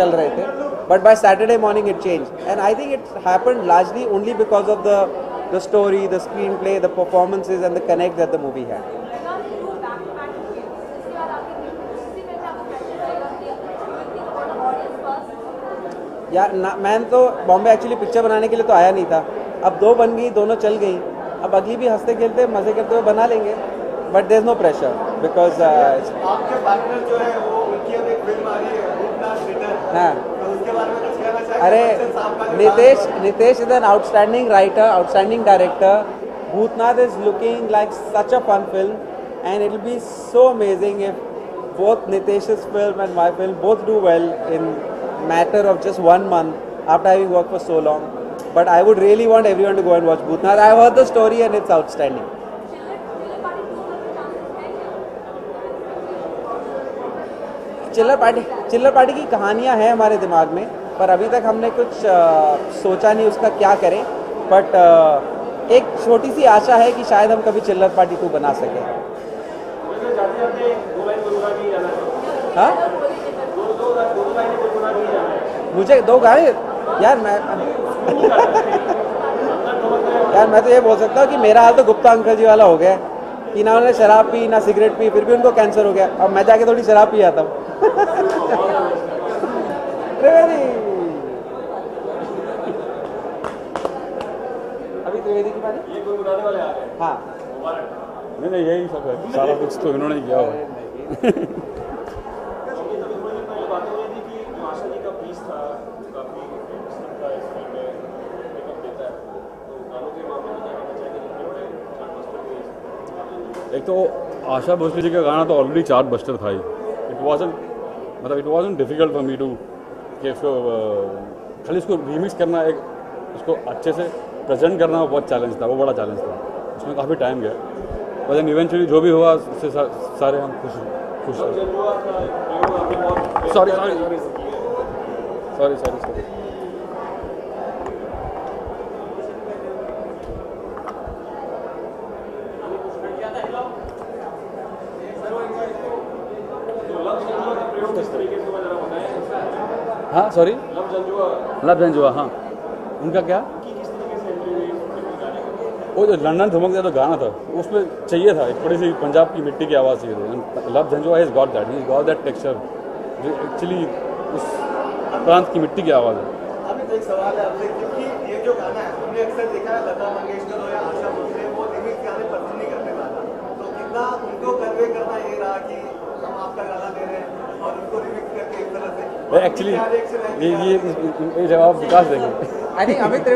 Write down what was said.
चल रहे थे, but by Saturday morning it change and I think it's happened largely only because of the story, the screenplay, the performances and the connect that the movie had. यार ma'am तो Bombay actually picture बनाने के लिए तो आया नहीं था, अब दो बन गई, दोनों चल गई, अब अगली भी हंसते खेलते मज़े करते हुए बना लेंगे, but there is no pressure because आपके पार्टनर जो है वो उनकी अब एक फिल्म आ रही है भूतनाथ रिटर्न, हां तो उसके बारे में कुछ कहना चाहिए. अरे Nitesh is an outstanding writer, outstanding director. Bhootnath is looking like such a fun film and it will be so amazing if both Nitesh's film and my film both do well in matter of just 1 month after having worked for so long. But I would really want everyone to go and watch Bhoothnath. I've heard the story and it's outstanding. Chillar Party की कहानियाँ हैं हमारे दिमाग में, पर अभी तक हमने कुछ सोचा नहीं उसका क्या करें, बट एक छोटी सी आशा है कि शायद हम कभी चिल्लर पार्टी 2 बना सकें. हाँ मुझे दो गाय यार मैं तो ये बोल सकता हूँ कि मेरा हाल तो गुप्ता अंकल जी वाला हो गया कि ना उन्होंने शराब पी ना सिगरेट पी, फिर भी उनको कैंसर हो गया, अब मैं जाके थोड़ी शराब पी आता हूँ. अभी त्रिवेदी की बात है. हाँ नहीं यही सब है, सारा कुछ तो इन्होंने ही किया हुआ. एक तो आशा भोसले जी का गाना तो ऑलरेडी चार्ट बस्टर था ही. It wasn't difficult for me to कि इसको खाली इसको रीमिक्स करना, एक उसको अच्छे से प्रेजेंट करना बहुत चैलेंज था, वो बड़ा चैलेंज था, उसमें काफ़ी टाइम गया, लेकिन इवेंचुअली जो भी हुआ उससे सारे हम खुश हैं. सॉरी हाँ सॉरी लव गंजुआ हाँ उनका क्या वो जो लंदन धमक गया तो गाना था, उसमें चाहिए था एक थोड़ी सी पंजाब की मिट्टी की आवाज़ चाहिए थी. Love Ganjua is got that texture जो एक्चुअली उस प्रांत की मिट्टी की आवाज़ है. अभी एक सवाल है आपसे, क्योंकि ये जो गाना है हमने अक्सर देखा है लता मंगेशकर और आशा भोसले वो रिमिक्स गाने पसंद नहीं करने वाला, तो कितना उनको कन्वे करना ये रहा कि हम आपका गाना दे रहे हैं और उनको रिमिक्स करके एक तरह से एक्चुअली ये जवाब विकास देंगे.